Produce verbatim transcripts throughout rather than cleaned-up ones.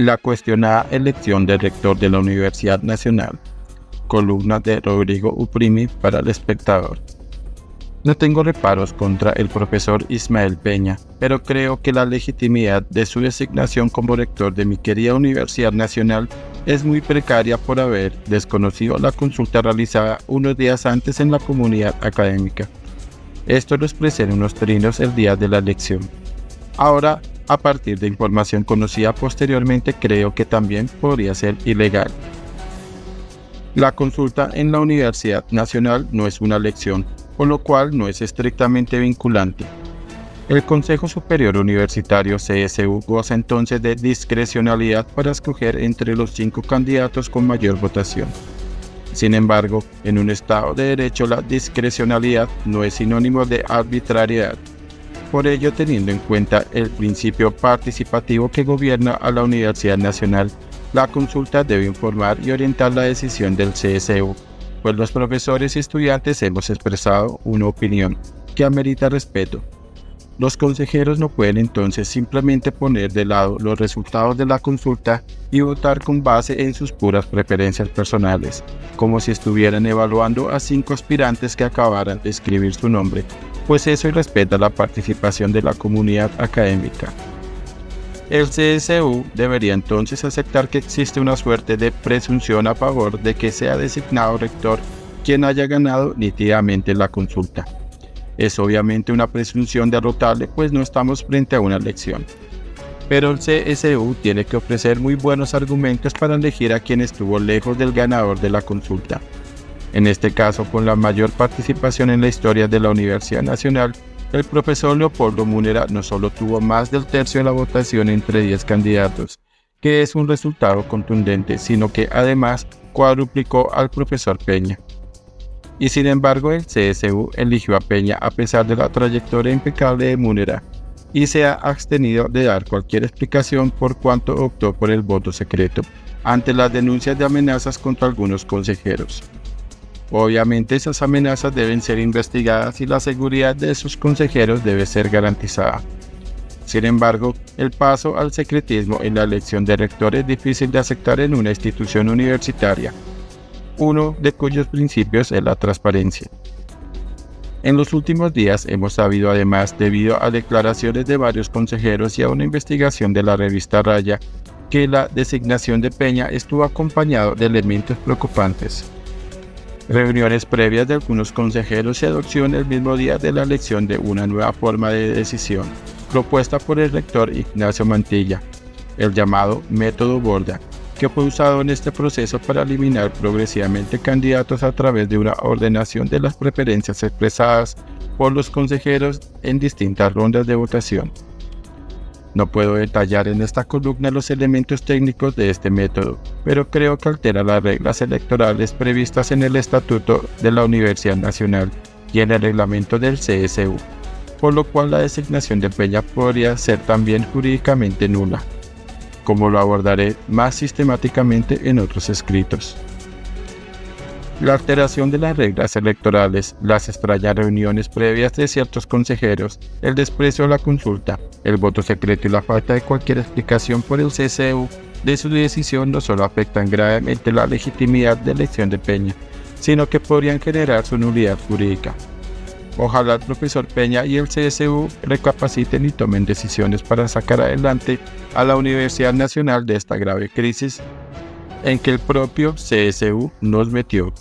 La cuestionada elección de rector de la Universidad Nacional. Columna de Rodrigo Uprimny para El Espectador. No tengo reparos contra el profesor Ismael Peña, pero creo que la legitimidad de su designación como rector de mi querida Universidad Nacional es muy precaria por haber desconocido la consulta realizada unos días antes en la comunidad académica. Esto lo expresé en unos trinos el día de la elección. Ahora, a partir de información conocida posteriormente, creo que también podría ser ilegal. La consulta en la Universidad Nacional no es una elección, por lo cual no es estrictamente vinculante. El Consejo Superior Universitario C S U goza entonces de discrecionalidad para escoger entre los cinco candidatos con mayor votación. Sin embargo, en un Estado de Derecho la discrecionalidad no es sinónimo de arbitrariedad. Por ello, teniendo en cuenta el principio participativo que gobierna a la Universidad Nacional, la consulta debe informar y orientar la decisión del C S U, pues los profesores y estudiantes hemos expresado una opinión que amerita respeto. Los consejeros no pueden entonces simplemente poner de lado los resultados de la consulta y votar con base en sus puras preferencias personales, como si estuvieran evaluando a cinco aspirantes que acabaran de escribir su nombre, pues eso irrespeta la participación de la comunidad académica. El C S U debería entonces aceptar que existe una suerte de presunción a favor de que sea designado rector quien haya ganado nítidamente la consulta. Es obviamente una presunción derrotable, pues no estamos frente a una elección. Pero el C S U tiene que ofrecer muy buenos argumentos para elegir a quien estuvo lejos del ganador de la consulta. En este caso, con la mayor participación en la historia de la Universidad Nacional, el profesor Leopoldo Múnera no solo tuvo más del tercio de la votación entre diez candidatos, que es un resultado contundente, sino que además cuadruplicó al profesor Peña. Y sin embargo, el C S U eligió a Peña a pesar de la trayectoria impecable de Múnera, y se ha abstenido de dar cualquier explicación por cuanto optó por el voto secreto, ante las denuncias de amenazas contra algunos consejeros. Obviamente esas amenazas deben ser investigadas y la seguridad de sus consejeros debe ser garantizada. Sin embargo, el paso al secretismo en la elección de rector es difícil de aceptar en una institución universitaria, uno de cuyos principios es la transparencia. En los últimos días hemos sabido además, debido a declaraciones de varios consejeros y a una investigación de la revista Raya, que la designación de Peña estuvo acompañado de elementos preocupantes. Reuniones previas de algunos consejeros y adopción el mismo día de la elección de una nueva forma de decisión, propuesta por el rector Ignacio Mantilla, el llamado método Borda, que fue usado en este proceso para eliminar progresivamente candidatos a través de una ordenación de las preferencias expresadas por los consejeros en distintas rondas de votación. No puedo detallar en esta columna los elementos técnicos de este método, pero creo que altera las reglas electorales previstas en el Estatuto de la Universidad Nacional y en el reglamento del C S U, por lo cual la designación de Peña podría ser también jurídicamente nula, como lo abordaré más sistemáticamente en otros escritos. La alteración de las reglas electorales, las extrañas reuniones previas de ciertos consejeros, el desprecio a la consulta, el voto secreto y la falta de cualquier explicación por el C S U de su decisión no solo afectan gravemente la legitimidad de la elección de Peña, sino que podrían generar su nulidad jurídica. Ojalá el profesor Peña y el C S U recapaciten y tomen decisiones para sacar adelante a la Universidad Nacional de esta grave crisis en que el propio C S U nos metió.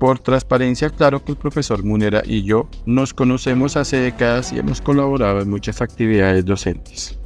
Por transparencia, claro que el profesor Múnera y yo nos conocemos hace décadas y hemos colaborado en muchas actividades docentes.